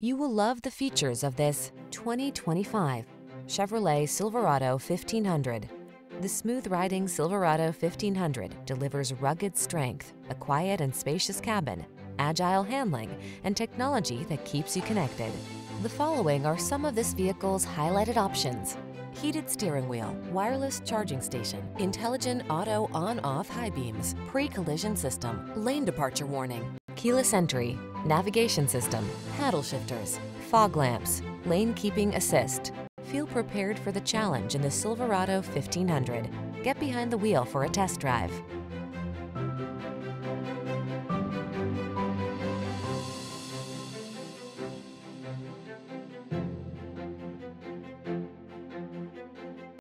You will love the features of this 2025 Chevrolet Silverado 1500. The smooth-riding Silverado 1500 delivers rugged strength, a quiet and spacious cabin, agile handling, and technology that keeps you connected. The following are some of this vehicle's highlighted options: heated steering wheel, wireless charging station, intelligent auto on-off high beams, pre-collision system, lane departure warning, keyless entry, navigation system, paddle shifters, fog lamps, lane keeping assist. Feel prepared for the challenge in the Silverado 1500. Get behind the wheel for a test drive.